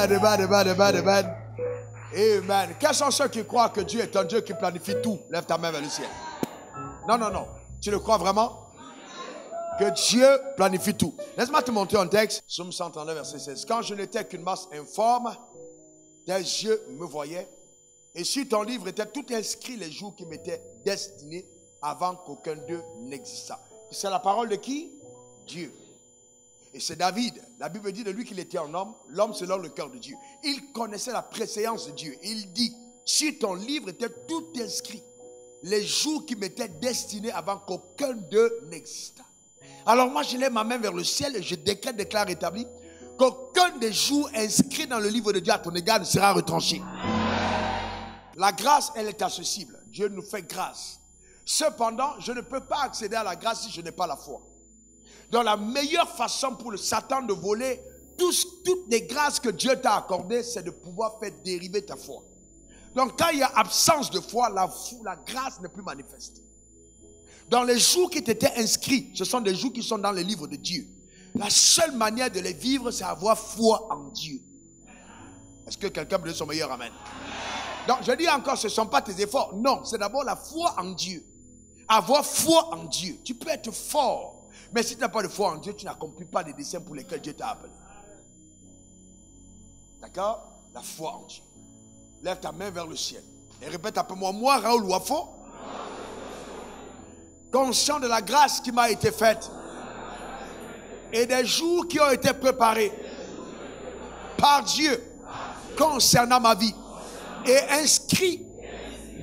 Amen. Amen. Quels sont ceux qui croient que Dieu est un Dieu qui planifie tout? Lève ta main vers le ciel. Non, non, non. Tu le crois vraiment? Que Dieu planifie tout. Laisse-moi te montrer un texte. Psaume 139, verset 16. Quand je n'étais qu'une masse informe, tes yeux me voyaient. Et sur ton livre étaient tout inscrits les jours qui m'étaient destinés avant qu'aucun d'eux n'existât. C'est la parole de qui? Dieu. Et c'est David. La Bible dit de lui qu'il était un homme, l'homme selon le cœur de Dieu. Il connaissait la préséance de Dieu. Il dit, sur ton livre étaient tout inscrits les jours qui m'étaient destinés avant qu'aucun d'eux n'existât. Alors moi, je lève ma main vers le ciel et je décrète, déclare, établi qu'aucun des jours inscrits dans le livre de Dieu à ton égard ne sera retranché. La grâce, elle est accessible. Dieu nous fait grâce. Cependant, je ne peux pas accéder à la grâce si je n'ai pas la foi. Donc la meilleure façon pour le Satan de voler toutes les grâces que Dieu t'a accordées, c'est de pouvoir faire dériver ta foi. Donc quand il y a absence de foi, la grâce n'est plus manifeste. Dans les jours qui t'étaient inscrits, ce sont des jours qui sont dans les livres de Dieu. La seule manière de les vivre, c'est avoir foi en Dieu. Est-ce que quelqu'un me donne son meilleur amen? Donc je dis encore, ce ne sont pas tes efforts. Non, c'est d'abord la foi en Dieu. Avoir foi en Dieu. Tu peux être fort, mais si tu n'as pas de foi en Dieu, tu n'accomplis pas les desseins pour lesquels Dieu t'a appelé. D'accord? La foi en Dieu. Lève ta main vers le ciel et répète après moi, moi Raoul WAFO, conscient de la grâce qui m'a été faite et des jours qui ont été préparés par Dieu concernant ma vie et inscrit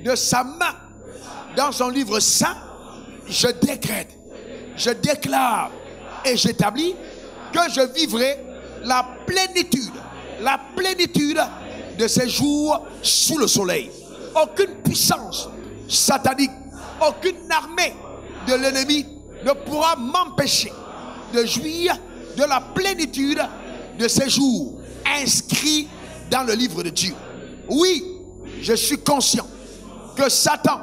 de sa main dans son livre saint, je décrète, je déclare et j'établis que je vivrai la plénitude de ces jours sous le soleil. Aucune puissance satanique, aucune armée de l'ennemi ne pourra m'empêcher de jouir de la plénitude de ces jours inscrits dans le livre de Dieu. Oui, je suis conscient que Satan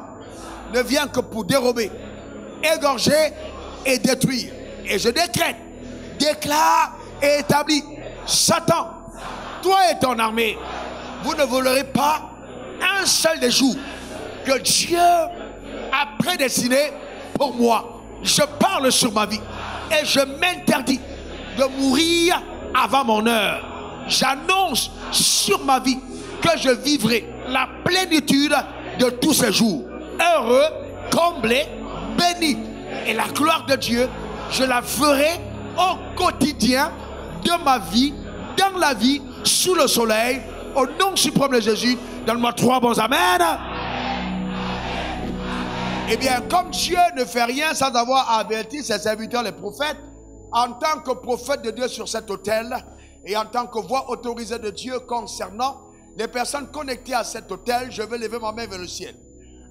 ne vient que pour dérober, égorger et détruire. Et je décrète, déclare et établis, Satan, toi et ton armée, vous ne volerez pas un seul des jours que Dieu a prédestiné pour moi. Je parle sur ma vie et je m'interdis de mourir avant mon heure. J'annonce sur ma vie que je vivrai la plénitude de tous ces jours. Heureux, comblé, béni. Et la gloire de Dieu, je la ferai au quotidien de ma vie, dans la vie, sous le soleil. Au nom suprême de Jésus, donne-moi 3 bons amen. Eh bien, comme Dieu ne fait rien sans avoir averti ses serviteurs, les prophètes, en tant que prophète de Dieu sur cet autel et en tant que voix autorisée de Dieu concernant les personnes connectées à cet autel, je vais lever ma main vers le ciel.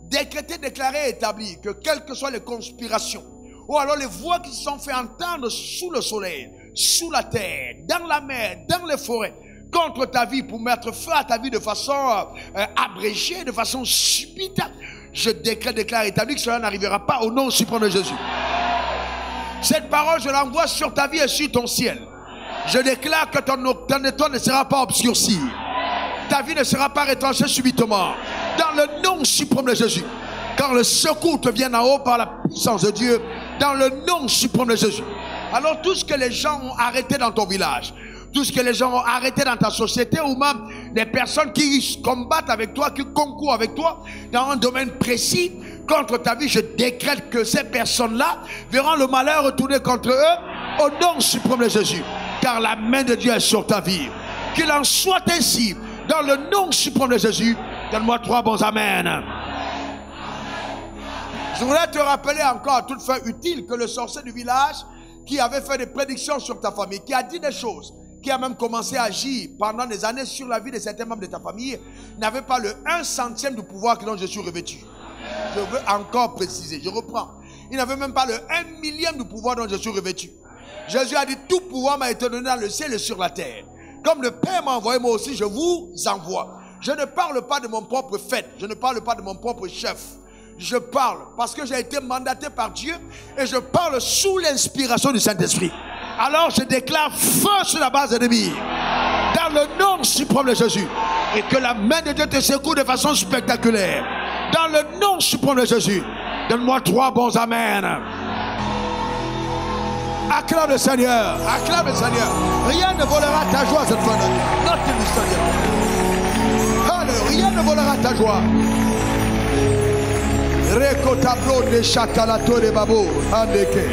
Décréter, déclarer et établir que quelles que soient les conspirations ou alors les voix qui se sont fait entendre sous le soleil, sous la terre, dans la mer, dans les forêts, contre ta vie pour mettre fin à ta vie de façon abrégée, de façon subite, je décrète, déclare, établis que cela n'arrivera pas au nom suprême de Jésus. Cette parole, je l'envoie sur ta vie et sur ton ciel. Je déclare que ton étoile ne sera pas obscurcie. Ta vie ne sera pas retranchée subitement. Dans le nom suprême de Jésus. Quand le secours te vient d'en haut par la puissance de Dieu. Dans le nom suprême de Jésus. Alors tout ce que les gens ont arrêté dans ton village, tout ce que les gens ont arrêté dans ta société ou même des personnes qui combattent avec toi, qui concourent avec toi dans un domaine précis contre ta vie, je décrète que ces personnes-là verront le malheur retourner contre eux au nom suprême de Jésus. Car la main de Dieu est sur ta vie. Qu'il en soit ainsi dans le nom suprême de Jésus. Donne-moi 3 bons amen. Je voudrais te rappeler encore à toute fin utile que le sorcier du village qui avait fait des prédictions sur ta famille, qui a dit des choses, qui a même commencé à agir pendant des années sur la vie de certains membres de ta famille, n'avait pas le 1 centième du pouvoir dont je suis revêtu. Je veux encore préciser, je reprends. Il n'avait même pas le 1 millième du pouvoir dont je suis revêtu. Jésus a dit, tout pouvoir m'a été donné dans le ciel et sur la terre. Comme le Père m'a envoyé, moi aussi je vous envoie. Je ne parle pas de mon propre fait, je ne parle pas de mon propre chef. Je parle parce que j'ai été mandaté par Dieu et je parle sous l'inspiration du Saint-Esprit. Alors je déclare feu sur la base ennemie. Dans le nom suprême de Jésus. Et que la main de Dieu te secoue de façon spectaculaire. Dans le nom suprême de Jésus. Donne-moi 3 bons amen. Acclame le Seigneur. Acclame le Seigneur. Rien ne volera ta joie cette fois-là. Note-le, Seigneur. Rien ne volera ta joie. Recotablo de chatalato de babo. Andeke.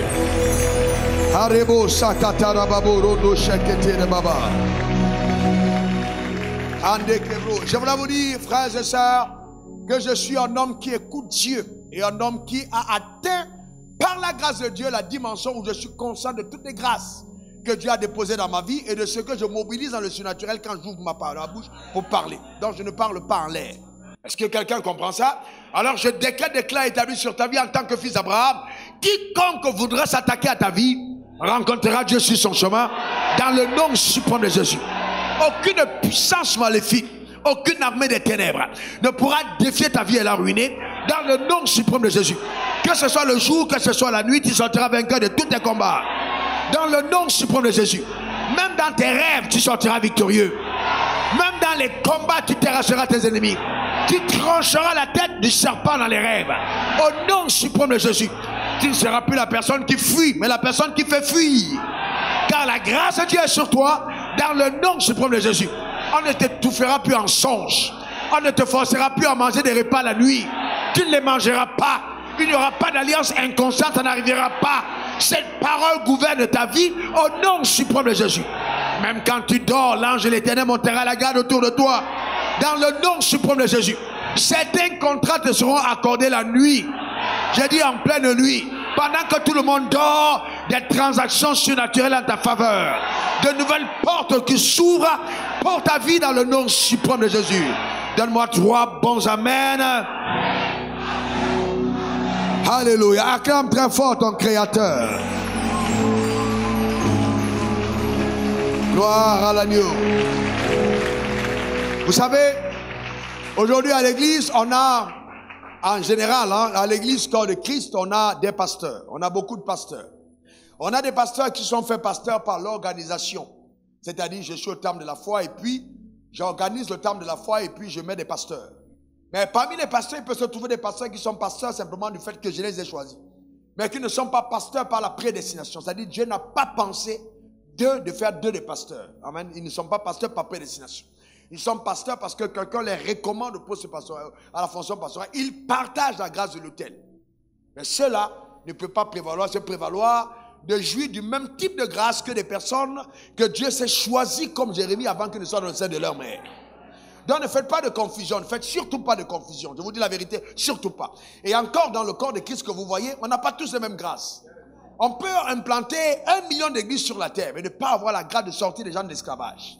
Arebo satatara babo. Rondo shekete de baba. Andeke bro. Je voulais vous dire, frères et sœurs, que je suis un homme qui écoute Dieu et un homme qui a atteint par la grâce de Dieu la dimension où je suis conscient de toutes les grâces que Dieu a déposées dans ma vie et de ce que je mobilise dans le surnaturel quand j'ouvre ma bouche pour parler. Donc je ne parle pas en l'air. Est-ce que quelqu'un comprend ça? Alors je déclare établi sur ta vie en tant que fils d'Abraham, quiconque voudra s'attaquer à ta vie rencontrera Dieu sur son chemin dans le nom suprême de Jésus. Aucune puissance maléfique, aucune armée des ténèbres ne pourra défier ta vie et la ruiner dans le nom suprême de Jésus. Que ce soit le jour, que ce soit la nuit, tu sortiras vainqueur de tous tes combats. Dans le nom suprême de Jésus. Même dans tes rêves, tu sortiras victorieux. Même dans les combats, tu terrasseras tes ennemis. Tu trancheras la tête du serpent dans les rêves. Au nom suprême de Jésus. Tu ne seras plus la personne qui fuit, mais la personne qui fait fuir. Car la grâce de Dieu est sur toi, dans le nom suprême de Jésus. On ne t'étouffera plus en songe. On ne te forcera plus à manger des repas la nuit. Tu ne les mangeras pas. Il n'y aura pas d'alliance inconsciente, ça n'arrivera pas. Cette parole gouverne ta vie au nom suprême de Jésus. Même quand tu dors, l'ange de l'Éternel montera la garde autour de toi. Dans le nom suprême de Jésus. Certains contrats te seront accordés la nuit. J'ai dit en pleine nuit. Pendant que tout le monde dort, des transactions surnaturelles en ta faveur. De nouvelles portes qui s'ouvrent pour ta vie dans le nom suprême de Jésus. Donne-moi 3 bons amen. Alléluia. Acclame très fort ton Créateur. Gloire à l'agneau. Vous savez, aujourd'hui à l'église, on a, en général, hein, à l'église corps de Christ, on a des pasteurs. On a beaucoup de pasteurs. On a des pasteurs qui sont faits pasteurs par l'organisation. C'est-à-dire, je suis au terme de la foi et puis, j'organise le terme de la foi et puis je mets des pasteurs. Mais parmi les pasteurs, il peut se trouver des pasteurs qui sont pasteurs simplement du fait que je les ai choisis. Mais qui ne sont pas pasteurs par la prédestination. C'est-à-dire Dieu n'a pas pensé de faire d'eux des pasteurs. Amen. Ils ne sont pas pasteurs par prédestination. Ils sont pasteurs parce que quelqu'un les recommande pour ce pasteur, à la fonction pastorale. Ils partagent la grâce de l'autel. Mais cela ne peut pas prévaloir, se prévaloir de jouir du même type de grâce que des personnes que Dieu s'est choisies comme Jérémie avant qu'ils ne soient dans le sein de leur mère. Donc ne faites pas de confusion, ne faites surtout pas de confusion. Je vous dis la vérité, surtout pas. Et encore dans le corps de Christ que vous voyez, on n'a pas tous les mêmes grâces. On peut implanter 1 million d'églises sur la terre, mais ne pas avoir la grâce de sortir les gens de l'esclavage.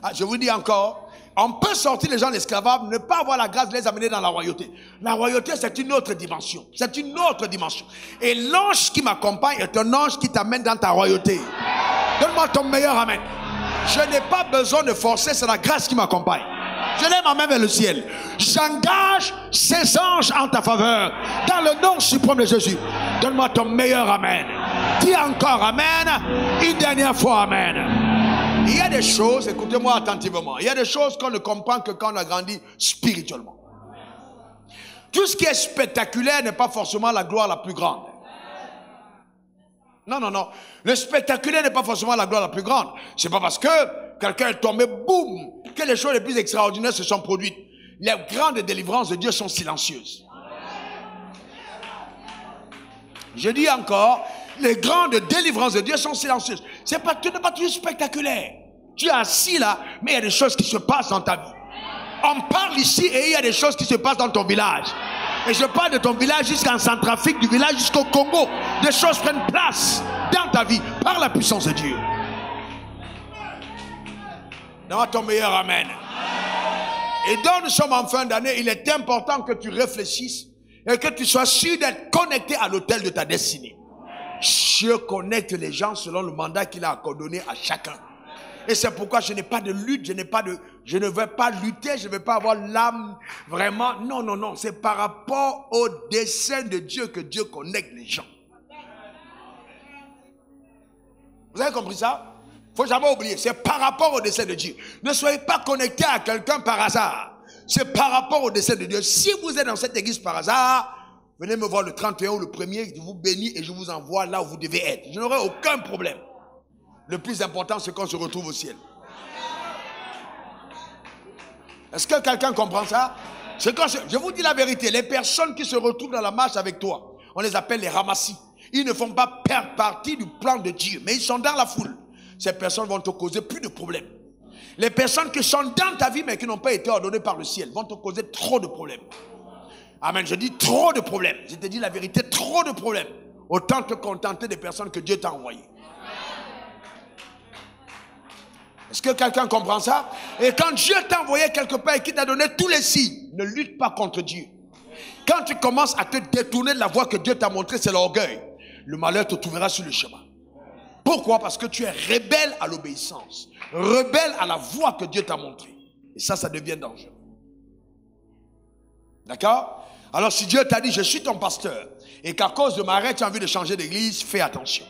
Ah, je vous dis encore, on peut sortir les gens de l'esclavage, ne pas avoir la grâce de les amener dans la royauté. La royauté, c'est une autre dimension. C'est une autre dimension. Et l'ange qui m'accompagne est un ange qui t'amène dans ta royauté. Donne-moi ton meilleur amen. Je n'ai pas besoin de forcer, c'est la grâce qui m'accompagne. Je lève ma main vers le ciel. J'engage ces anges en ta faveur. Dans le nom suprême de Jésus. Donne-moi ton meilleur amen. Dis encore amen. Une dernière fois amen. Il y a des choses, écoutez-moi attentivement, il y a des choses qu'on ne comprend que quand on a grandi spirituellement. Tout ce qui est spectaculaire n'est pas forcément la gloire la plus grande. Non, non, non. Le spectaculaire n'est pas forcément la gloire la plus grande. C'est pas parce que quelqu'un est tombé, boum, que les choses les plus extraordinaires se sont produites. Les grandes délivrances de Dieu sont silencieuses. Je dis encore, les grandes délivrances de Dieu sont silencieuses. C'est pas tout, pas tout spectaculaire. Tu es assis là, mais il y a des choses qui se passent dans ta vie. On parle ici et il y a des choses qui se passent dans ton village. Et je parle de ton village jusqu'en Centrafrique, du village jusqu'au Congo. Des choses prennent place dans ta vie par la puissance de Dieu. Donne-moi ton meilleur amen. Et donc nous sommes en fin d'année, il est important que tu réfléchisses et que tu sois sûr d'être connecté à l'autel de ta destinée. Dieu connecte les gens selon le mandat qu'il a donné à chacun. Et c'est pourquoi je n'ai pas de lutte, je ne vais pas lutter, je ne vais pas avoir l'âme vraiment. Non, non, non, c'est par rapport au dessein de Dieu que Dieu connecte les gens. Vous avez compris ça? Il ne faut jamais oublier, c'est par rapport au dessein de Dieu. Ne soyez pas connecté à quelqu'un par hasard. C'est par rapport au dessein de Dieu. Si vous êtes dans cette église par hasard, venez me voir le 31 ou le 1er, je vous bénis et je vous envoie là où vous devez être. Je n'aurai aucun problème. Le plus important, c'est qu'on se retrouve au ciel. Est-ce que quelqu'un comprend ça? Je vous dis la vérité, les personnes qui se retrouvent dans la marche avec toi, on les appelle les ramassis. Ils ne font pas partie du plan de Dieu, mais ils sont dans la foule. Ces personnes vont te causer plus de problèmes. Les personnes qui sont dans ta vie mais qui n'ont pas été ordonnées par le ciel vont te causer trop de problèmes. Amen, je dis trop de problèmes. Je te dis la vérité, trop de problèmes. Autant te contenter des personnes que Dieu t'a envoyées. Est-ce que quelqu'un comprend ça? Et quand Dieu t'a envoyé quelque part et qu'il t'a donné tous les signes, ne lutte pas contre Dieu. Quand tu commences à te détourner de la voie que Dieu t'a montrée, c'est l'orgueil. Le malheur te trouvera sur le chemin. Pourquoi? Parce que tu es rebelle à l'obéissance, rebelle à la voie que Dieu t'a montrée. Et ça, ça devient dangereux. D'accord? Alors si Dieu t'a dit, je suis ton pasteur, et qu'à cause de ma règle, tu as envie de changer d'église, fais attention.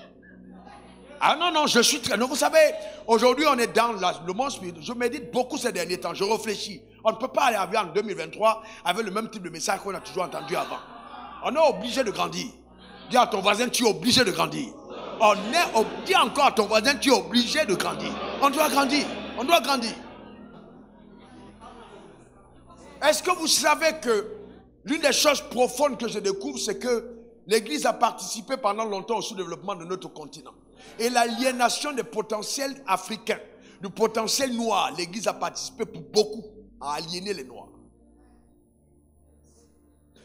Ah non, non, je suis très... Vous savez, aujourd'hui, on est dans le monde spirituel. Je médite beaucoup ces derniers temps. Je réfléchis. On ne peut pas aller en 2023 avec le même type de message qu'on a toujours entendu avant. On est obligé de grandir. Dis à ton voisin, tu es obligé de grandir. Dis encore à ton voisin, tu es obligé de grandir. On doit grandir. On doit grandir. Est-ce que vous savez que l'une des choses profondes que je découvre, c'est que l'Église a participé pendant longtemps au sous-développement de notre continent. Et l'aliénation des potentiels africains, du potentiel noir, l'Église a participé pour beaucoup à aliéner les noirs.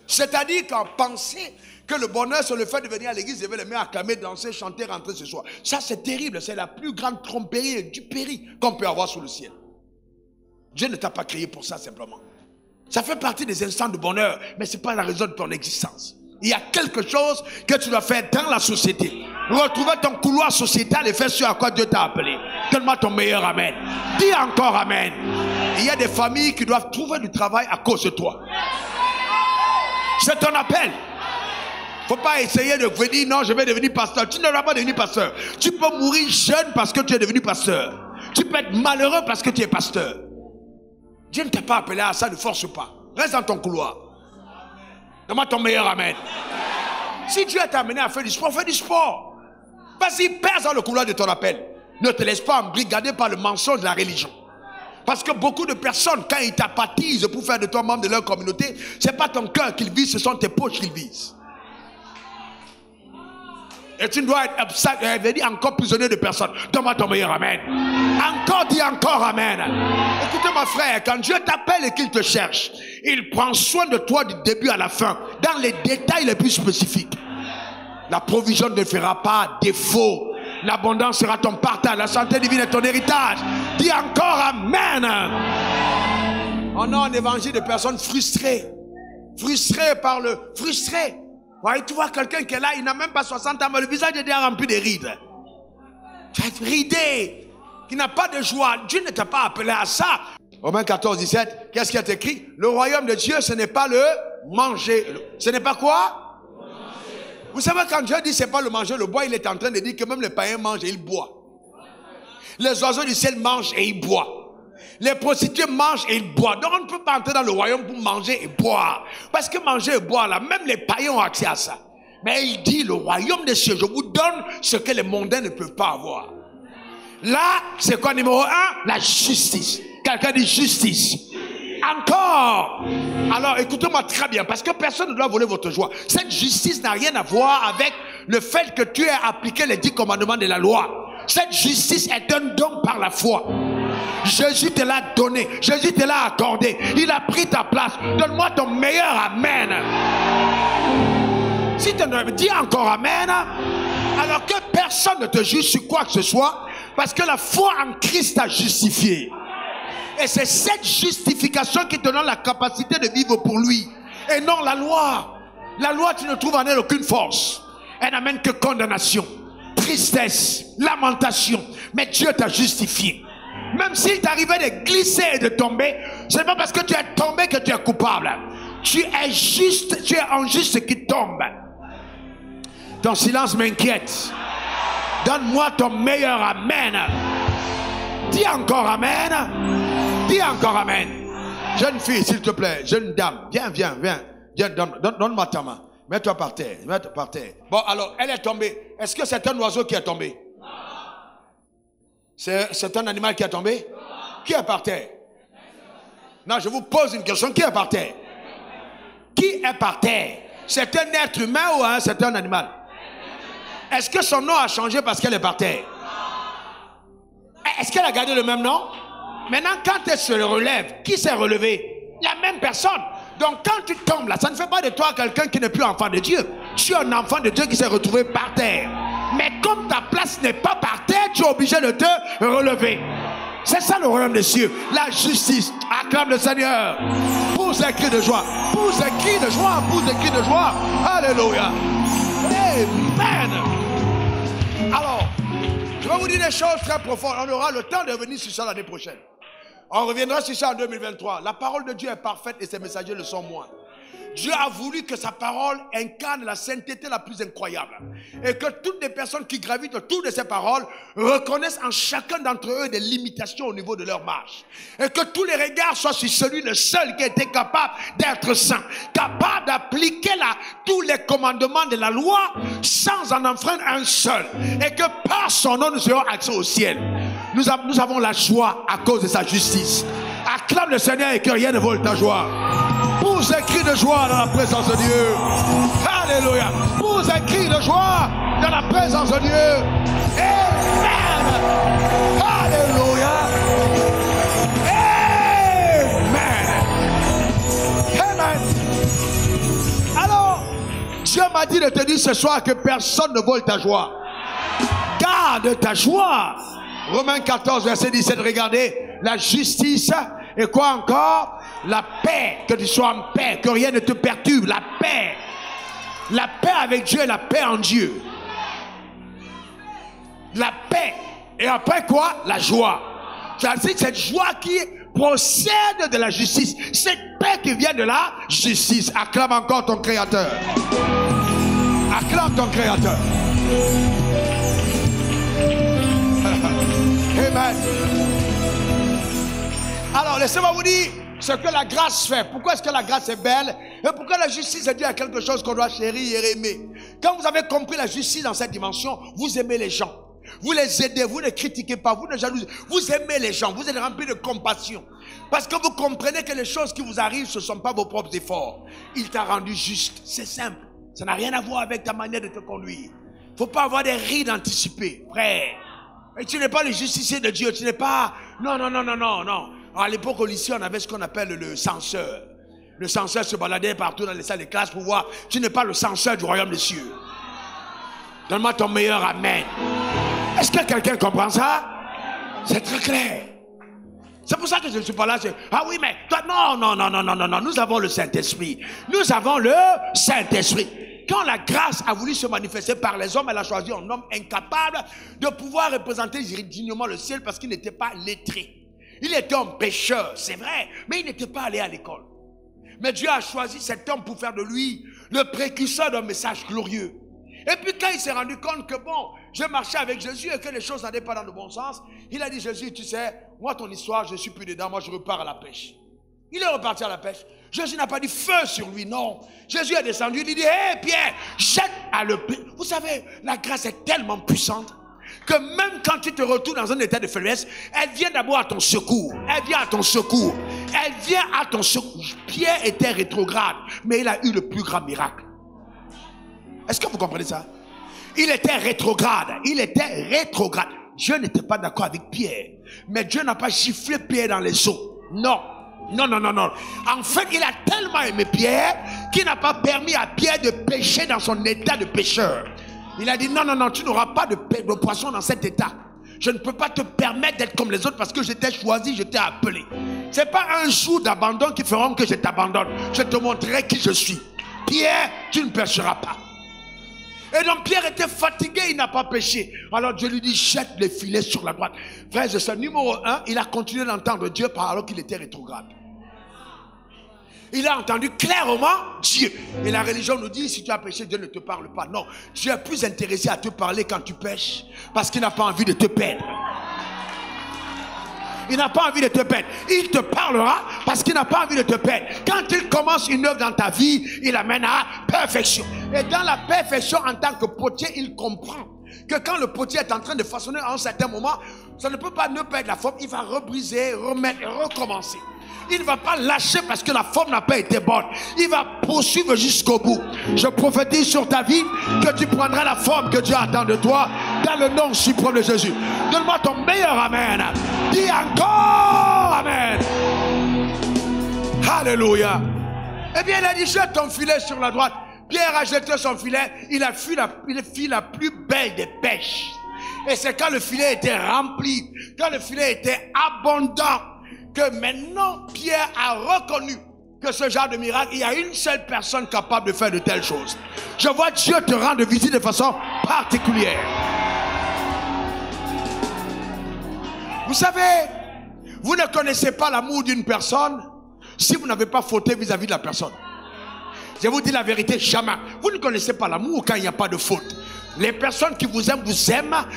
C'est-à-dire qu'en penser que le bonheur c'est le fait de venir à l'église, lever les mains, acclamer, danser, chanter, rentrer ce soir. Ça c'est terrible, c'est la plus grande tromperie et duperie qu'on peut avoir sous le ciel. Dieu ne t'a pas créé pour ça simplement. Ça fait partie des instants de bonheur, mais ce n'est pas la raison de ton existence. Il y a quelque chose que tu dois faire dans la société. Retrouver ton couloir sociétal et faire ce à quoi Dieu t'a appelé. Donne-moi ton meilleur amen. Dis encore amen. Il y a des familles qui doivent trouver du travail à cause de toi. C'est ton appel. Il ne faut pas essayer de dire non, je vais devenir pasteur. Tu ne vas pas devenir pasteur. Tu peux mourir jeune parce que tu es devenu pasteur. Tu peux être malheureux parce que tu es pasteur. Dieu ne t'a pas appelé à ça, ne force pas. Reste dans ton couloir. Donne-moi ton meilleur amen. Si Dieu t'a amené à faire du sport, fais du sport. Vas-y, perds dans le couloir de ton appel. Ne te laisse pas embrigader par le mensonge de la religion. Parce que beaucoup de personnes, quand ils t'apathisent pour faire de toi membre de leur communauté, ce n'est pas ton cœur qu'ils visent, ce sont tes poches qu'ils visent. Et tu dois être encore prisonnier de personnes. Donne-moi ton meilleur amen. Encore, dis encore amen. Écoutez mon frère, quand Dieu t'appelle et qu'il te cherche, il prend soin de toi du début à la fin, dans les détails les plus spécifiques. La provision ne fera pas défaut. L'abondance sera ton partage. La santé divine est ton héritage. Dis encore amen. On a un évangile de personnes frustrées. Frustrées par le... Frustrées. Ouais, tu vois quelqu'un qui est là, il n'a même pas 60 ans, mais le visage est déjà rempli de rides. Tu vas être ridé. Qui n'a pas de joie. Dieu ne t'a pas appelé à ça. Romains 14, 17. Qu'est-ce qui est écrit? Le royaume de Dieu, ce n'est pas le manger. Ce n'est pas quoi? Vous savez, quand Dieu dit c'est pas le manger, le bois, il est en train de dire que même les païens mangent et ils boivent. Les oiseaux du ciel mangent et ils boivent. Les prostituées mangent et ils boivent. Donc on ne peut pas entrer dans le royaume pour manger et boire. Parce que manger et boire, là, même les païens ont accès à ça. Mais il dit, le royaume des cieux, je vous donne ce que les mondains ne peuvent pas avoir. Là, c'est quoi numéro 1? La justice. Quelqu'un dit justice. Encore. Alors écoutez-moi très bien, parce que personne ne doit voler votre joie. Cette justice n'a rien à voir avec le fait que tu aies appliqué les 10 commandements de la loi. Cette justice est un don par la foi. Jésus te l'a donné, Jésus te l'a accordé, il a pris ta place. Donne-moi ton meilleur amen. Si tu me dis encore amen, alors que personne ne te juge sur quoi que ce soit, parce que la foi en Christ t'a justifié. Et c'est cette justification qui te donne la capacité de vivre pour lui. Et non la loi. La loi, tu ne trouves en elle aucune force. Elle n'amène que condamnation, tristesse, lamentation. Mais Dieu t'a justifié. Même s'il t'arrivait de glisser et de tomber, ce n'est pas parce que tu es tombé que tu es coupable. Tu es juste, tu es injuste qui tombe. Ton silence m'inquiète. Donne-moi ton meilleur amen. Dis encore amen. Dis encore amen. Jeune fille, s'il te plaît, jeune dame, viens, donne-moi ta main. Mets-toi par terre, Bon, alors, elle est tombée. Est-ce que c'est un oiseau qui est tombé? C'est un animal qui est tombé? Qui est par terre? Non, je vous pose une question. Qui est par terre? Qui est par terre? C'est un être humain ou hein, c'est un animal? Est-ce que son nom a changé parce qu'elle est par terre? Est-ce qu'elle a gardé le même nom? Maintenant, quand elle se relève, qui s'est relevé? La même personne. Donc, quand tu tombes là, ça ne fait pas de toi quelqu'un qui n'est plus enfant de Dieu. Tu es un enfant de Dieu qui s'est retrouvé par terre. Mais comme ta place n'est pas par terre, tu es obligé de te relever. C'est ça le royaume des cieux. La justice. Acclame le Seigneur. Pousse un cri de joie. Pousse un cri de joie. Pousse un cri de joie. Alléluia. Amen. Alors, je vais vous dire des choses très profondes. On aura le temps de revenir sur ça l'année prochaine. On reviendra sur ça en 2023. La parole de Dieu est parfaite et ses messagers le sont moins. Dieu a voulu que sa parole incarne la sainteté la plus incroyable. Et que toutes les personnes qui gravitent autour de ses paroles reconnaissent en chacun d'entre eux des limitations au niveau de leur marche. Et que tous les regards soient sur celui le seul qui était capable d'être saint. Capable d'appliquer tous les commandements de la loi sans en enfreindre un seul. Et que par son nom nous serons accès au ciel. Nous avons la joie à cause de sa justice. Acclame le Seigneur et que rien ne vole ta joie. Pousse un cri de joie dans la présence de Dieu. Alléluia. Pousse un cri de joie dans la présence de Dieu. Amen. Alléluia. Amen. Amen. Alors, Dieu m'a dit de te dire ce soir que personne ne vole ta joie. Garde ta joie. Romains 14, verset 17, regardez. La justice et quoi encore? La paix, que tu sois en paix, que rien ne te perturbe, la paix. La paix avec Dieu et la paix en Dieu. La paix. Et après quoi? La joie. C'est-à-dire cette joie qui procède de la justice. Cette paix qui vient de la justice. Acclame encore ton Créateur. Acclame ton Créateur. Amen. Alors, laissez-moi vous dire ce que la grâce fait. Pourquoi est-ce que la grâce est belle? Et pourquoi la justice est due à quelque chose qu'on doit chérir et aimer? Quand vous avez compris la justice dans cette dimension, vous aimez les gens. Vous les aidez, vous ne critiquez pas, vous ne jalousez. Vous aimez les gens, vous êtes rempli de compassion. Parce que vous comprenez que les choses qui vous arrivent, ce ne sont pas vos propres efforts. Il t'a rendu juste, c'est simple. Ça n'a rien à voir avec ta manière de te conduire. Il ne faut pas avoir des rides anticipées, frère. Et tu n'es pas le justicier de Dieu, tu n'es pas... Non. À l'époque, au lycée, on avait ce qu'on appelle le censeur. Le censeur se baladait partout dans les salles de classe pour voir. Tu n'es pas le censeur du royaume des cieux. Donne-moi ton meilleur amen. Est-ce que quelqu'un comprend ça? C'est très clair. C'est pour ça que je ne suis pas là. Ah oui, mais toi, non. Nous avons le Saint-Esprit. Nous avons le Saint-Esprit. Quand la grâce a voulu se manifester par les hommes, elle a choisi un homme incapable de pouvoir représenter dignement le ciel parce qu'il n'était pas lettré. Il était un pécheur, c'est vrai, mais il n'était pas allé à l'école. Mais Dieu a choisi cet homme pour faire de lui le précurseur d'un message glorieux. Et puis quand il s'est rendu compte que bon, je marchais avec Jésus et que les choses n'allaient pas dans le bon sens, il a dit, Jésus, tu sais, moi ton histoire, je ne suis plus dedans, moi je repars à la pêche. Il est reparti à la pêche. Jésus n'a pas dit feu sur lui, non. Jésus est descendu, il dit, hé Pierre, jette à le... Vous savez, la grâce est tellement puissante que même quand tu te retrouves dans un état de faiblesse, elle vient d'abord à ton secours. Elle vient à ton secours. Elle vient à ton secours. Pierre était rétrograde, mais il a eu le plus grand miracle. Est-ce que vous comprenez ça? Il était rétrograde. Il était rétrograde. Dieu n'était pas d'accord avec Pierre. Mais Dieu n'a pas giflé Pierre dans les eaux. Non. Non. En fait, il a tellement aimé Pierre qu'il n'a pas permis à Pierre de pécher dans son état de pécheur. Il a dit, non, tu n'auras pas de poisson dans cet état. Je ne peux pas te permettre d'être comme les autres parce que je t'ai choisi, je t'ai appelé. Ce n'est pas un jour d'abandon qui feront que je t'abandonne. Je te montrerai qui je suis. Pierre, tu ne pécheras pas. Et donc Pierre était fatigué, il n'a pas péché. Alors Dieu lui dit, jette les filets sur la droite. Frère, c'est ça, numéro 1, il a continué d'entendre Dieu alors qu'il était rétrograde. Il a entendu clairement Dieu. Et la religion nous dit, si tu as péché, Dieu ne te parle pas. Non, Dieu est plus intéressé à te parler quand tu pêches parce qu'il n'a pas envie de te perdre. il n'a pas envie de te perdre. Il te parlera parce qu'il n'a pas envie de te perdre. Quand il commence une œuvre dans ta vie, il amène à perfection. Et dans la perfection, en tant que potier, il comprend que quand le potier est en train de façonner à un certain moment, ça ne peut pas ne pas être la forme. Il va rebriser, remettre et recommencer. Il ne va pas lâcher parce que la forme n'a pas été bonne. Il va poursuivre jusqu'au bout. Je prophétise sur ta vie que tu prendras la forme que Dieu attend de toi dans le nom suprême de Jésus. Donne-moi ton meilleur amen. Dis encore amen. Alléluia. Eh bien, il a dit, jette ton filet sur la droite. Pierre a jeté son filet. Il fit la plus belle des pêches. Et c'est quand le filet était rempli, quand le filet était abondant, que maintenant Pierre a reconnu que ce genre de miracle, il y a une seule personne capable de faire de telles choses. Je vois Dieu te rendre visite de façon particulière. Vous savez, vous ne connaissez pas l'amour d'une personne si vous n'avez pas fauté vis-à-vis de la personne. Je vous dis la vérité, jamais. Vous ne connaissez pas l'amour quand il n'y a pas de faute. Les personnes qui vous aiment,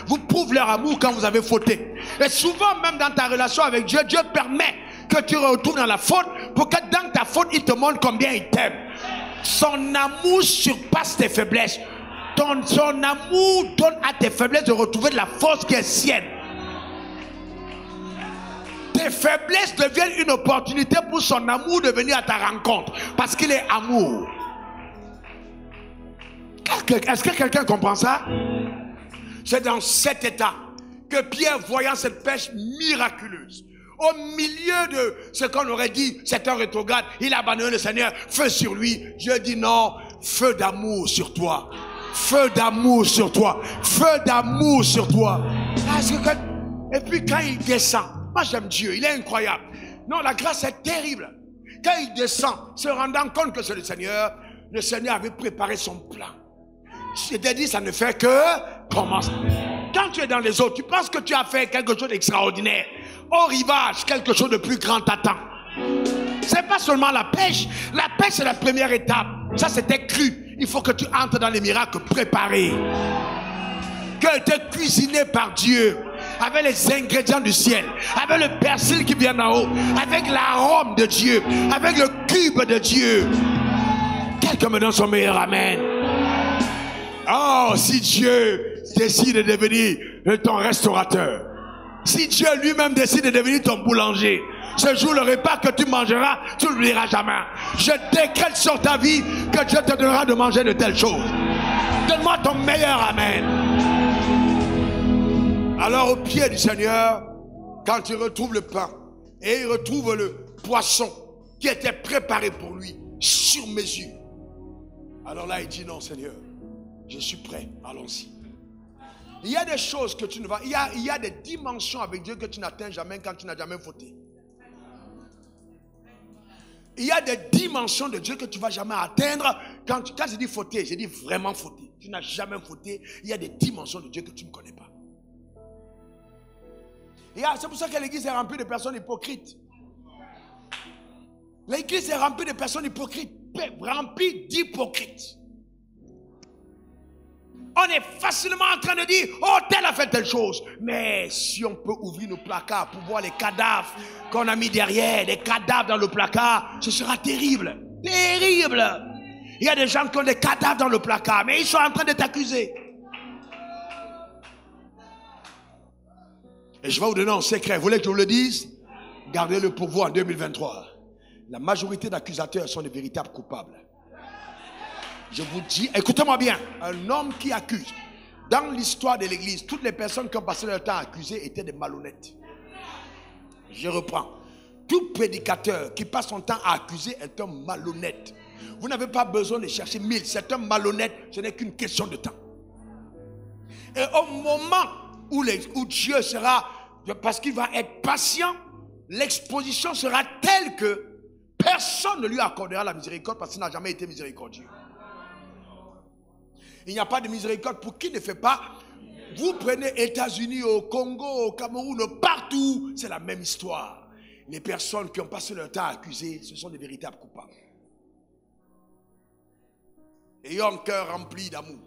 vous prouvent leur amour quand vous avez fauté. Et souvent, même dans ta relation avec Dieu, Dieu permet que tu retournes dans la faute pour que dans ta faute, il te montre combien il t'aime. Son amour surpasse tes faiblesses. Son amour donne à tes faiblesses de retrouver de la force qui est sienne. Tes faiblesses deviennent une opportunité pour son amour de venir à ta rencontre. Parce qu'il est amour. Est-ce que quelqu'un comprend ça? C'est dans cet état que Pierre, voyant cette pêche miraculeuse, au milieu de ce qu'on aurait dit, c'est un rétrograde, il abandonne le Seigneur, feu sur lui. Dieu dit non, feu d'amour sur toi. Feu d'amour sur toi. Feu d'amour sur toi. Et puis quand il descend, moi j'aime Dieu, il est incroyable. Non, la grâce est terrible. Quand il descend, se rendant compte que c'est le Seigneur avait préparé son plan. Je t'ai dit, ça ne fait que commencer. Quand tu es dans les eaux, tu penses que tu as fait quelque chose d'extraordinaire. Au rivage, quelque chose de plus grand t'attend. C'est pas seulement la pêche. La pêche, c'est la première étape. Ça, c'était cru. Il faut que tu entres dans les miracles préparés. Que tu es cuisiné par Dieu. Avec les ingrédients du ciel. Avec le persil qui vient d'en haut. Avec l'arôme de Dieu. Avec le cube de Dieu. Quelqu'un me donne son meilleur amen. Oh, si Dieu décide de devenir ton restaurateur, si Dieu lui-même décide de devenir ton boulanger, ce jour, le repas que tu mangeras, tu n'oublieras jamais. Je décrète sur ta vie que Dieu te donnera de manger de telles choses. Donne-moi ton meilleur amen. Alors, au pied du Seigneur, quand il retrouve le pain et il retrouve le poisson qui était préparé pour lui, sur mesure. Alors là, il dit non, Seigneur, je suis prêt, allons-y. Il y a des choses que tu ne vas... Il y a des dimensions avec Dieu que tu n'atteins jamais quand tu n'as jamais fauté. Il y a des dimensions de Dieu que tu ne vas jamais atteindre. Quand je dis fauter, je dis vraiment fauter. Tu n'as jamais fauté. Il y a des dimensions de Dieu que tu ne connais pas. C'est pour ça que l'église est remplie de personnes hypocrites. L'église est remplie de personnes hypocrites, remplie d'hypocrites. On est facilement en train de dire, oh, tel a fait telle chose. Mais si on peut ouvrir nos placards pour voir les cadavres qu'on a mis derrière, les cadavres dans le placard, ce sera terrible. Terrible. Il y a des gens qui ont des cadavres dans le placard, mais ils sont en train de t'accuser. Et je vais vous donner un secret. Vous voulez que je vous le dise? Gardez-le pour vous en 2023. La majorité d'accusateurs sont de véritables coupables. Je vous dis, écoutez-moi bien, un homme qui accuse. Dans l'histoire de l'église, toutes les personnes qui ont passé leur temps à accuser étaient des malhonnêtes. Je reprends. Tout prédicateur qui passe son temps à accuser est un malhonnête. Vous n'avez pas besoin de chercher 1000. C'est un malhonnête, ce n'est qu'une question de temps. Et au moment où Dieu sera, parce qu'il va être patient, l'exposition sera telle que personne ne lui accordera la miséricorde parce qu'il n'a jamais été miséricordieux. Il n'y a pas de miséricorde pour qui ne fait pas. Vous prenez États-Unis, au Congo, au Cameroun, partout, c'est la même histoire. Les personnes qui ont passé leur temps à accuser, ce sont des véritables coupables. Ayant un cœur rempli d'amour.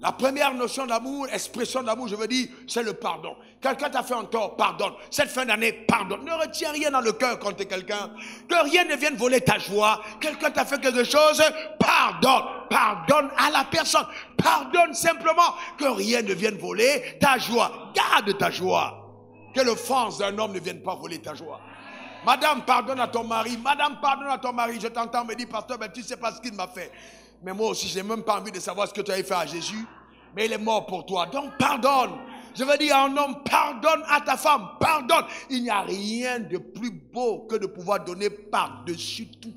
La première notion d'amour, expression d'amour, je veux dire, c'est le pardon. Quelqu'un t'a fait un tort, pardonne. Cette fin d'année, pardonne. Ne retiens rien dans le cœur quand tu es quelqu'un. Que rien ne vienne voler ta joie. Quelqu'un t'a fait quelque chose, pardonne. Pardonne à la personne. Pardonne simplement. Que rien ne vienne voler ta joie. Garde ta joie. Que l'offense d'un homme ne vienne pas voler ta joie. Madame, pardonne à ton mari. Madame, pardonne à ton mari. Je t'entends me dire, pasteur, ben, tu ne sais pas ce qu'il m'a fait. Mais moi aussi, je n'ai même pas envie de savoir ce que tu avais fait à Jésus. Mais il est mort pour toi. Donc, pardonne. Je veux dire à un homme, pardonne à ta femme. Pardonne. Il n'y a rien de plus beau que de pouvoir donner par-dessus tout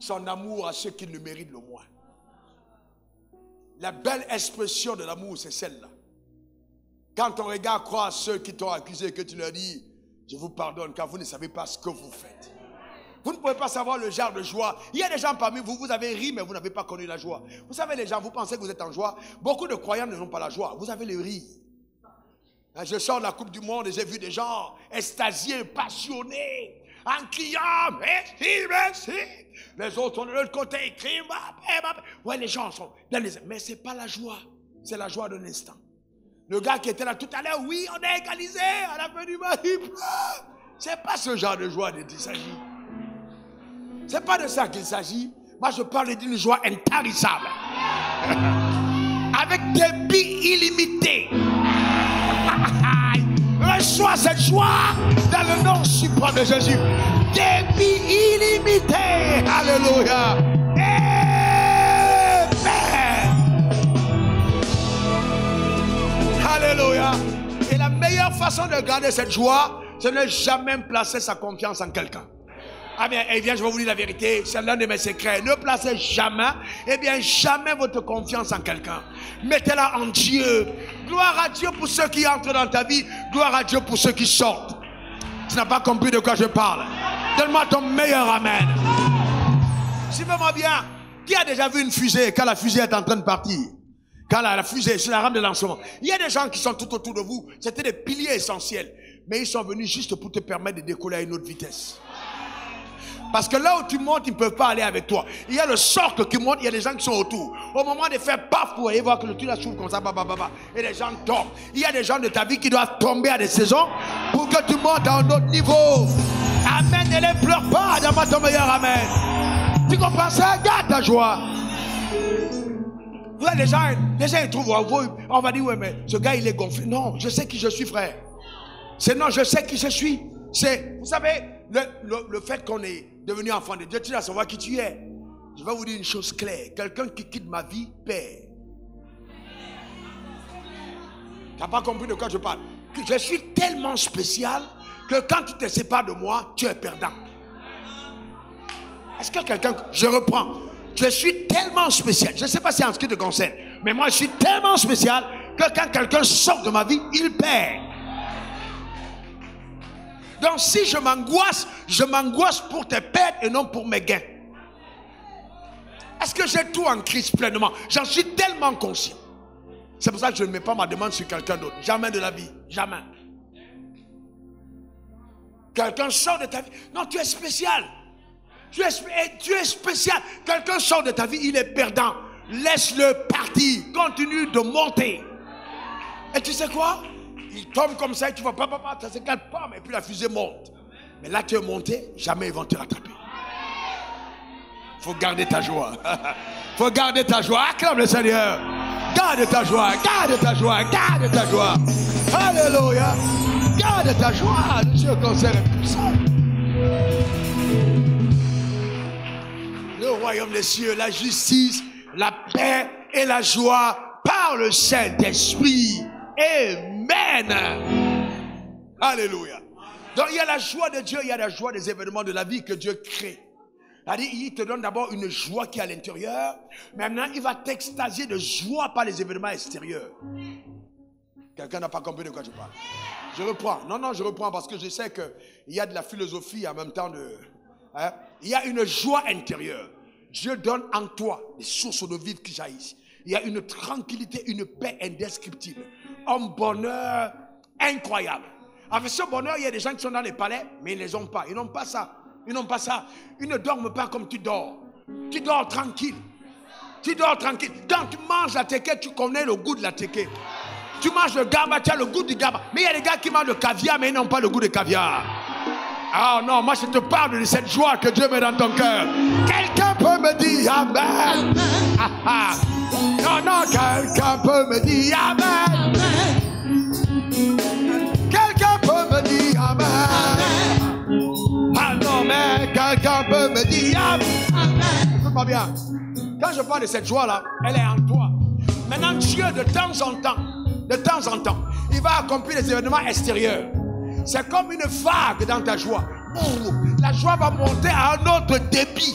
son amour à ceux qui le méritent le moins. La belle expression de l'amour, c'est celle-là. Quand ton regard croit à ceux qui t'ont accusé et que tu leur dis, je vous pardonne, car vous ne savez pas ce que vous faites. Vous ne pouvez pas savoir le genre de joie. Il y a des gens parmi vous, vous avez ri, mais vous n'avez pas connu la joie. Vous savez, les gens, vous pensez que vous êtes en joie. Beaucoup de croyants ne n'ont pas la joie. Vous avez le rire. Je sors de la Coupe du Monde et j'ai vu des gens extasiés, passionnés, en criant, merci, merci. Les autres sont de l'autre côté, ils crient, ouais, les gens sont dans les... Mais ce n'est pas la joie. C'est la joie de l'instant. Le gars qui était là tout à l'heure, oui, on est égalisé, à la fin du match, il pleure. C'est pas ce genre de joie dont il s'agit. C'est pas de ça qu'il s'agit. Moi, je parle d'une joie intarissable. Avec des billes illimitées. Reçois cette joie dans le nom suprême de Jésus. Des billes illimitées. Alléluia. Amen. Alléluia. Et la meilleure façon de garder cette joie, c'est de ne jamais placer sa confiance en quelqu'un. Ah bien, eh bien, je vais vous dire la vérité, c'est l'un de mes secrets. Ne placez jamais, eh bien, jamais votre confiance en quelqu'un. Mettez-la en Dieu. Gloire à Dieu pour ceux qui entrent dans ta vie. Gloire à Dieu pour ceux qui sortent. Tu n'as pas compris de quoi je parle. Donne-moi ton meilleur amen. Suivez-moi bien. Qui a déjà vu une fusée quand la fusée est en train de partir? Quand la fusée, c'est la rame de lancement. Il y a des gens qui sont tout autour de vous. C'était des piliers essentiels. Mais ils sont venus juste pour te permettre de décoller à une autre vitesse. Parce que là où tu montes, ils ne peuvent pas aller avec toi. Il y a le socle qui monte, il y a des gens qui sont autour. Au moment de faire paf, vous allez voir que le tuyau s'ouvre comme ça, babababa, et les gens tombent. Il y a des gens de ta vie qui doivent tomber à des saisons pour que tu montes à un autre niveau. Amen, ne les pleure pas, donne-moi ton meilleur amen. Tu comprends ça? Garde ta joie. Vous voyez, les gens ils trouvent, on va dire, ouais, mais ce gars, il est gonflé. Non, je sais qui je suis, frère. C'est non, je sais qui je suis. C'est, vous savez, le fait qu'on est devenu enfant de Dieu, tu dois savoir qui tu es. Je vais vous dire une chose claire. Quelqu'un qui quitte ma vie, perd. Tu n'as pas compris de quoi je parle. Je suis tellement spécial que quand tu te sépares de moi, tu es perdant. Est-ce que quelqu'un... Je reprends. Je suis tellement spécial. Je ne sais pas si en ce qui te concerne, mais moi je suis tellement spécial que quand quelqu'un sort de ma vie, il perd. Donc si je m'angoisse pour tes pertes et non pour mes gains. Est-ce que j'ai tout en Christ pleinement? J'en suis tellement conscient. C'est pour ça que je ne mets pas ma demande sur quelqu'un d'autre. Jamais de la vie. Jamais. Quelqu'un sort de ta vie. Non, tu es spécial. Tu es spécial. Quelqu'un sort de ta vie, il est perdant. Laisse-le partir. Continue de monter. Et tu sais quoi? Il tombe comme ça et tu vois, papa, ça s'éclate, et puis la fusée monte. Mais là, tu es monté, jamais ils vont te rattraper. Il faut garder ta joie. Il faut garder ta joie. Acclame le Seigneur. Garde ta joie, garde ta joie, garde ta joie. Alléluia. Garde ta joie. Dieu concerne puissant. Le royaume des cieux, la justice, la paix et la joie par le Saint-Esprit. Amen. Amen. Alléluia. Donc il y a la joie de Dieu, il y a la joie des événements de la vie que Dieu crée. C'est-à-dire, il te donne d'abord une joie qui est à l'intérieur. Maintenant, il va t'extasier de joie par les événements extérieurs. Quelqu'un n'a pas compris de quoi je parle. Je reprends. Non, je reprends parce que je sais qu'il y a de la philosophie en même temps. Il y a une joie intérieure. Dieu donne en toi des sources de vie qui jaillissent. Il y a une tranquillité, une paix indescriptible. Un bonheur incroyable. Avec ce bonheur, il y a des gens qui sont dans les palais, mais ils ne les ont pas. Ils n'ont pas ça. Ils ne dorment pas comme tu dors. Tu dors tranquille. Tu dors tranquille. Quand tu manges la teke, tu connais le goût de la teke. Tu manges le gamba, tu as le goût du gamba. Mais il y a des gars qui mangent le caviar, mais ils n'ont pas le goût du caviar. Ah non, moi je te parle de cette joie que Dieu met dans ton cœur. Quelqu'un peut me dire amen. Ah, ah. Non, non, quelqu'un peut me dire amen. Quelqu'un peut me dire amen. Ah non, mais quelqu'un peut me dire amen. Écoute-moi bien. Quand je parle de cette joie-là, elle est en toi. Maintenant, Dieu, de temps en temps, il va accomplir les événements extérieurs. C'est comme une vague dans ta joie. La joie va monter à un autre débit.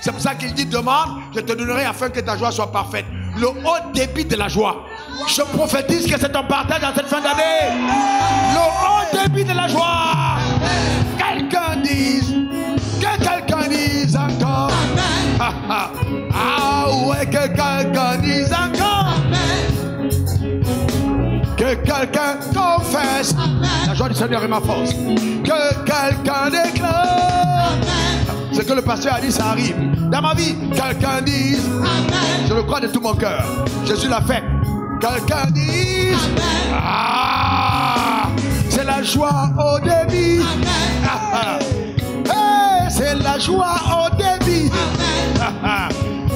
C'est pour ça qu'il dit, demande, je te donnerai afin que ta joie soit parfaite. Le haut débit de la joie. Je prophétise que c'est ton partage dans cette fin d'année. Le haut débit de la joie. Que quelqu'un dise encore. Ah ouais, que quelqu'un dise encore. Que quelqu'un confesse. Amen. La joie du Seigneur est ma force. Que quelqu'un déclare. Amen. Ce que le pasteur a dit, ça arrive. Dans ma vie, quelqu'un dise. Amen. Je le crois de tout mon cœur. Jésus l'a fait. Quelqu'un dise. Amen. Ah, c'est la joie au débit. Ah, ah. Hey, c'est la joie au débit. Amen. Ah, ah.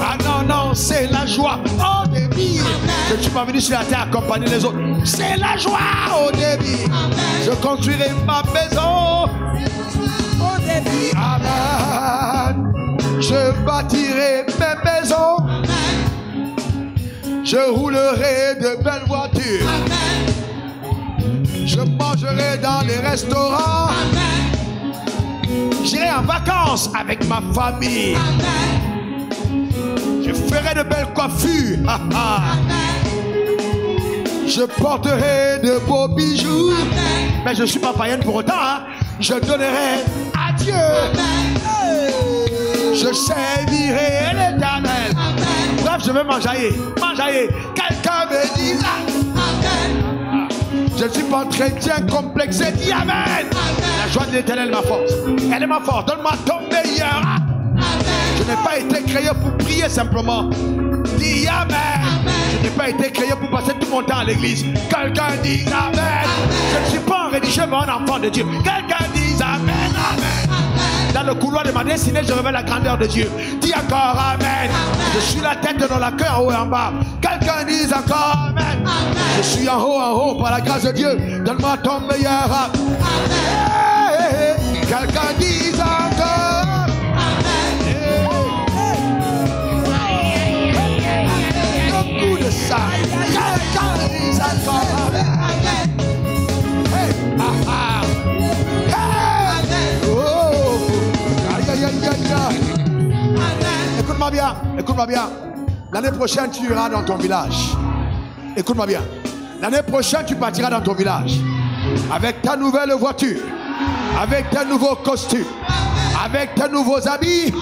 Ah non, non, c'est la joie au débit. Je ne suis pas venu sur la terre accompagner les autres. C'est la joie au début. Je construirai ma maison. Au début. Amen. Je bâtirai mes maisons. Amen. Je roulerai de belles voitures. Amen. Je mangerai dans les restaurants. J'irai en vacances avec ma famille. Amen. Je ferai de belles coiffures. Je porterai de beaux bijoux. Mais je ne suis pas païenne pour autant. Hein. Je donnerai à Dieu. Je servirai l'Éternel. Bref, je vais m'enjailler. Quelqu'un me dit amen. Je ne suis pas chrétien complexé. Dis amen. La joie de l'Éternel est ma force. Elle est ma force. Donne-moi ton meilleur. Je n'ai pas été créé pour prier simplement. Dis amen. Amen. Je n'ai pas été créé pour passer tout mon temps à l'église. Quelqu'un dit amen. Amen. Je ne suis pas en rédigé, mais un enfant de Dieu. Quelqu'un dit amen. Amen. Amen. Dans le couloir de ma destinée, je révèle la grandeur de Dieu. Dis encore amen. Amen. Je suis la tête dans la cœur, en haut et en bas. Quelqu'un dit encore amen. Amen. Je suis en haut, par la grâce de Dieu. Donne-moi ton meilleur. Amen. Hey, hey, hey. Quelqu'un dit encore. Ça. Quelqu'un dise encore amen. Hey, ah, ah. Hey. Oh. Écoute-moi bien. L'année prochaine, tu iras dans ton village. Écoute-moi bien. L'année prochaine, tu partiras dans ton village. Avec ta nouvelle voiture. Avec tes nouveaux costumes. Avec tes nouveaux habits.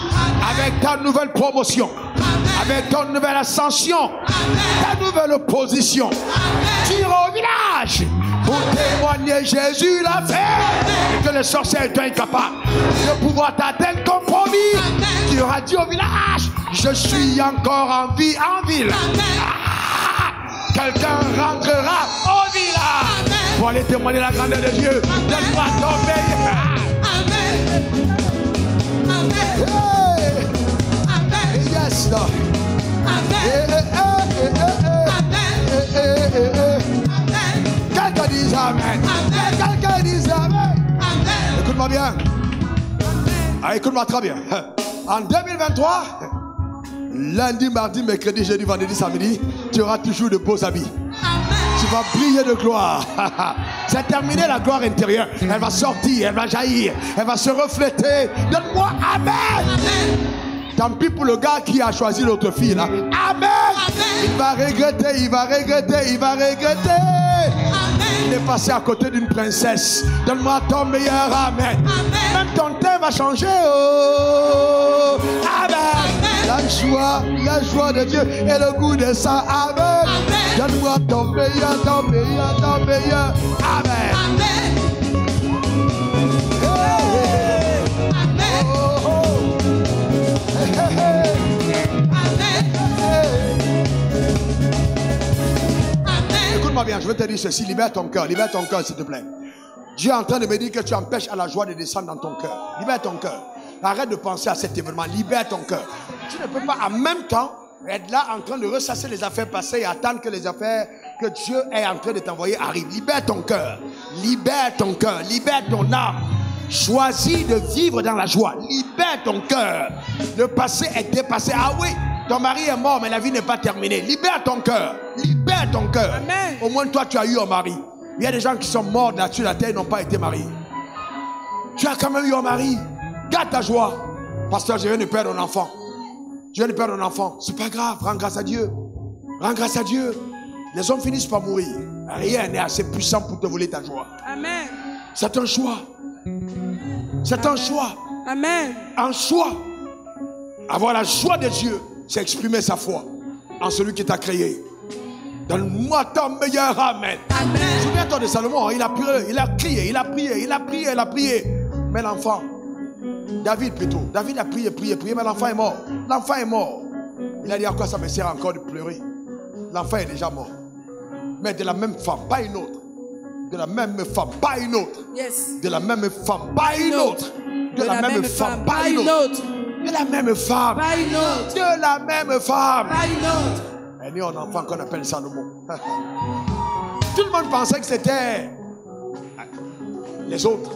Avec ta nouvelle promotion. Avec ton nouvelle ascension, amen. Ta nouvelle position, tire au village pour témoigner Jésus l'a fait et que le sorcier est incapable de pouvoir t'atteindre compromis. Tu auras dit au village, je suis encore en vie en ville. Ah, quelqu'un rentrera au village amen. Pour aller témoigner la grandeur de Dieu. Donne-moi ton meilleur. Amen. Hey. Yes, Lord. Amen. Quelqu'un dise amen. Quelqu'un dise amen. Écoute-moi bien. Ah, écoute-moi très bien. En 2023, lundi, mardi, mercredi, jeudi, vendredi, samedi, tu auras toujours de beaux habits. Amen. Tu vas briller de gloire. C'est terminé la gloire intérieure. Elle va sortir, elle va jaillir, elle va se refléter. Donne-moi amen. Amen. Tant pis pour le gars qui a choisi l'autre fille là. Amen. Amen. Il va regretter. Amen. Il est passé à côté d'une princesse. Donne-moi ton meilleur amen. Amen. Même ton teint va changer. Oh. Amen. Amen. La joie de Dieu et le goût de ça. Amen. Amen. Donne-moi ton meilleur. Amen. Amen. Hey. Amen. Oh, oh. Hey, hey, hey. je veux te dire ceci, libère ton cœur s'il te plaît. Dieu est en train de me dire que tu empêches à la joie de descendre dans ton cœur. Libère ton cœur. Arrête de penser à cet événement, libère ton cœur. Tu ne peux pas en même temps être là en train de ressasser les affaires passées et attendre que les affaires que Dieu est en train de t'envoyer arrivent. Libère ton cœur, libère ton cœur, libère ton âme. Choisis de vivre dans la joie, libère ton cœur. Le passé est dépassé. Ah oui, ton mari est mort mais la vie n'est pas terminée. Libère ton cœur, libère ton cœur. Amen. Au moins toi tu as eu un mari. Il y a des gens qui sont morts là-dessus la terre et n'ont pas été mariés. Tu as quand même eu un mari. Garde ta joie. Pasteur, je viens de perdre un enfant. Je viens de perdre un enfant. C'est pas grave, rends grâce à Dieu. Rends grâce à Dieu. Les hommes finissent par mourir. Rien n'est assez puissant pour te voler ta joie. Amen. C'est un choix. C'est un choix. Amen. Un choix. Avoir la joie de Dieu, c'est exprimer sa foi en celui qui t'a créé. Donne-moi ta meilleure. Amen. Amen. Souviens-toi de Salomon, il a prié. Mais l'enfant, David plutôt, David a prié, mais l'enfant est mort. L'enfant est mort. Il a dit à quoi ça me sert encore de pleurer? L'enfant est déjà mort. Mais de la même femme, pas une autre. De la même femme, pas une autre. Yes. De la même femme, pas une autre. De la même femme, pas une autre. De la même femme, pas une autre. De la même femme, pas une autre. Elle est un enfant qu'on appelle Salomon. Tout le monde pensait que c'était les autres.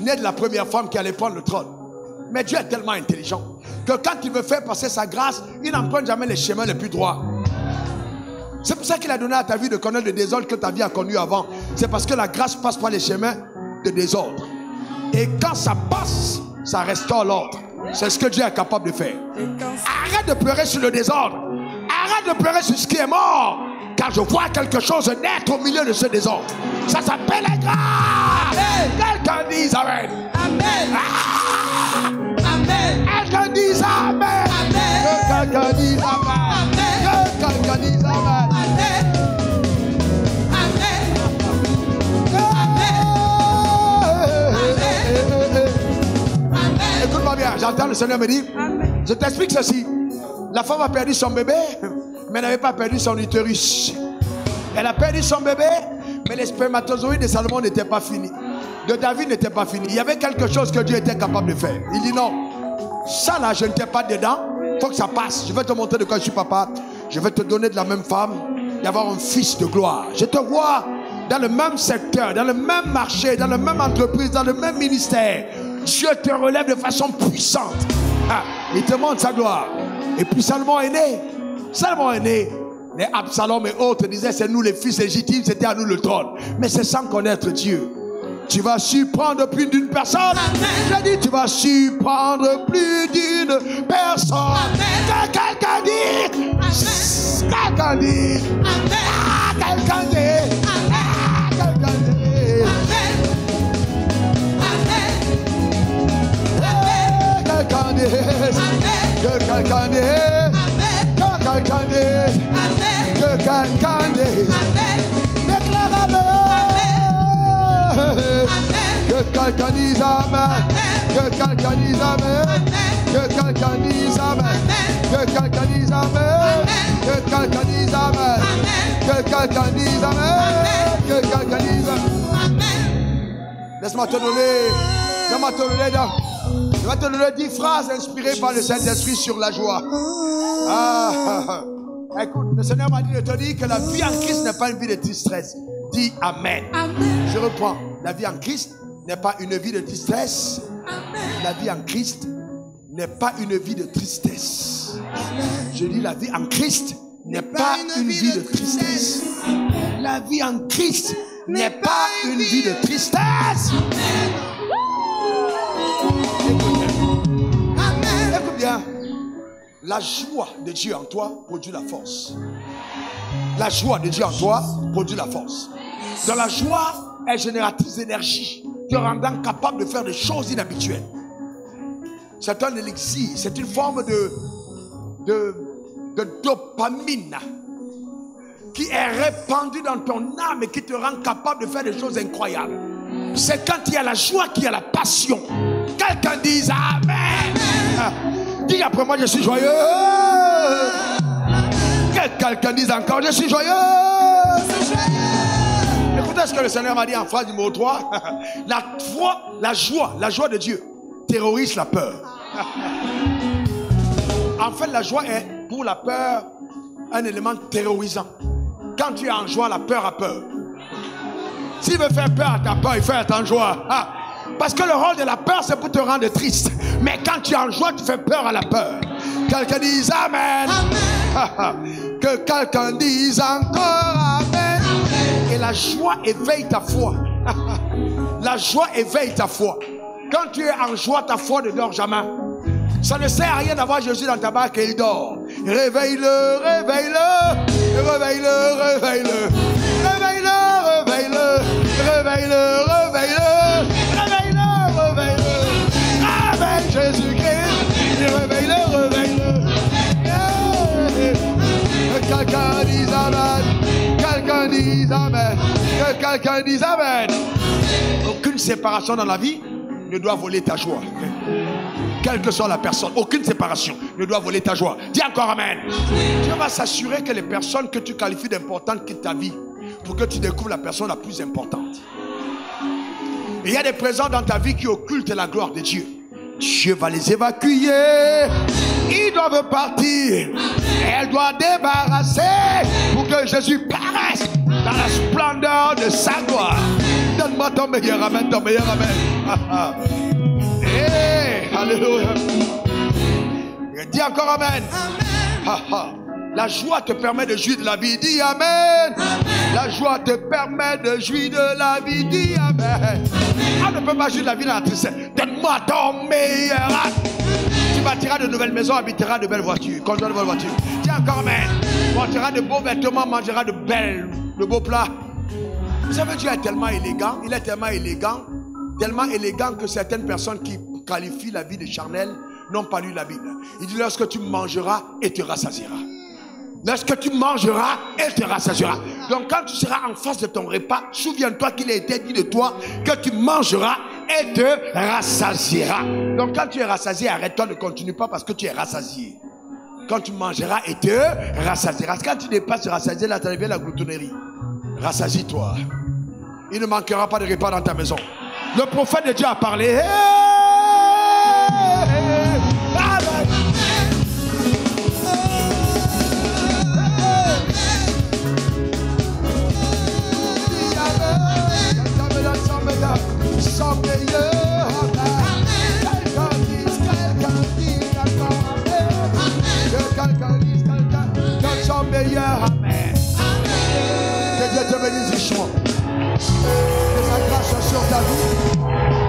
Né de la première femme qui allait prendre le trône. Mais Dieu est tellement intelligent que quand il veut faire passer sa grâce, il n'emprunte jamais les chemins les plus droits. C'est pour ça qu'il a donné à ta vie de connaître le désordre que ta vie a connu avant. C'est parce que la grâce passe par les chemins de désordre. Et quand ça passe, ça restaure l'ordre. C'est ce que Dieu est capable de faire. Arrête de pleurer sur le désordre. Arrête de pleurer sur ce qui est mort. Car je vois quelque chose naître au milieu de ce désordre. Ça s'appelle la grâce. Quelqu'un dise amen. Amen. Ah! Amen. Quelqu'un dise amen. Amen. Quelqu'un dise amen. Quelqu'un dise amen. Amen. Écoute-moi bien, j'entends le Seigneur me dire, amen. Je t'explique ceci. La femme a perdu son bébé, mais n'avait pas perdu son utérus. Elle a perdu son bébé, mais les spermatozoïdes de Salomon n'étaient pas finis. De David n'étaient pas finis. Il y avait quelque chose que Dieu était capable de faire. Il dit non, ça là je n'étais pas dedans, il faut que ça passe. Je vais te montrer de quoi je suis papa. Je vais te donner de la même femme, d'avoir un fils de gloire. Je te vois dans le même secteur, dans le même marché, dans la même entreprise, dans le même ministère. Dieu te relève de façon puissante. Ah, il te montre sa gloire. Et puis Salomon est né. Salomon est né. Les Absalom et autres disaient c'est nous les fils légitimes, c'était à nous le trône. Mais c'est sans connaître Dieu. Tu vas surprendre plus d'une personne. Amen. Je dis tu vas surprendre plus d'une personne. Amen. Quelqu'un dit. Amen. Quelqu'un dit. Amen. Quelqu'un dit. Amen. Quelqu'un dit. Amen. Quelqu'un dit. Amen. Quelqu'un dit. Laisse-moi te donner, je vais te donner 10 phrases inspirées par le Saint-Esprit sur la joie. Ah, écoute, le Seigneur m'a dit de te dire que la vie en Christ n'est pas une vie de tristesse. Dis amen. Amen. Je reprends. La vie en Christ n'est pas une vie de tristesse. Amen. La vie en Christ n'est pas une vie de tristesse. Amen. Je dis la vie en Christ n'est pas une vie de tristesse. La vie en Christ n'est pas une vie de tristesse. Écoute bien. La joie de Dieu en toi produit la force. La joie de Dieu en toi produit la force. Dans la joie, elle génératrice d'énergie, te rendant capable de faire des choses inhabituelles. C'est un élixir, c'est une forme de dopamine qui est répandue dans ton âme et qui te rend capable de faire des choses incroyables. C'est quand il y a la joie qu'il y a la passion. Quelqu'un dit amen. Dis après moi, je suis joyeux. Quelqu'un dise encore, je suis joyeux. Écoutez ce que le Seigneur m'a dit en phrase numéro 3. La foi, la joie de Dieu terrorise la peur. En fait, la joie est pour la peur un élément terrorisant. Quand tu es en joie, la peur a peur. S'il veut faire peur à ta peur, il fait être en joie. Ah, parce que le rôle de la peur, c'est pour te rendre triste. Mais quand tu es en joie, tu fais peur à la peur. Quelqu'un dise amen. Amen. Que quelqu'un dise encore amen. Amen. Et la joie éveille ta foi. La joie éveille ta foi. Quand tu es en joie, ta foi ne dort jamais. Ça ne sert à rien d'avoir Jésus dans ta barque et il dort. Réveille-le, réveille-le, réveille-le, réveille-le. Réveille-le, réveille-le, réveille-le, réveille-le, réveille-le, réveille-le. Avec Jésus-Christ, réveille-le, réveille-le. Que quelqu'un dise amen, quelqu'un dise amen, que quelqu'un dise amen. Aucune séparation dans la vie ne doit voler ta joie. Quelle que soit la personne, aucune séparation ne doit voler ta joie. Dis encore amen. Dieu va s'assurer que les personnes que tu qualifies d'importantes quittent ta vie pour que tu découvres la personne la plus importante. Il y a des présents dans ta vie qui occultent la gloire de Dieu. Dieu va les évacuer. Ils doivent partir. Elle doit débarrasser pour que Jésus paraisse dans la splendeur de sa gloire. Donne-moi ton meilleur amen, ton meilleur amen. Hey, alléluia. Dis encore amen. Amen. Ha, ha. La joie te permet de jouir de la vie. Dis amen. Amen. La joie te permet de jouir de la vie. Dis amen. On ne peut pas jouir de la vie dans la tristesse. Donne-moi ton meilleur amen. Tu bâtiras de nouvelles maisons, habiteras de belles voitures, conduiras de belles voitures. Dis encore amen. Porteras de beaux vêtements, mangeras de beaux plats. Vous savez, Dieu est tellement élégant. Il est tellement élégant. Tellement élégant que certaines personnes qui qualifient la vie de charnel n'ont pas lu la Bible. Il dit, lorsque tu mangeras et te rassasieras. Lorsque tu mangeras et te rassasieras. Donc quand tu seras en face de ton repas, souviens-toi qu'il a été dit de toi que tu mangeras et te rassasieras. Donc quand tu es rassasié, arrête-toi, ne continue pas parce que tu es rassasié. Quand tu mangeras et te rassasieras. Quand tu n'es pas rassasié, là tu arrives à la gloutonnerie. Rassasie-toi. Il ne manquera pas de repas dans ta maison. Le prophète de Dieu a parlé. Hey, amen. Que Dieu te bénisse richement. Que sa grâce soit sur ta vie.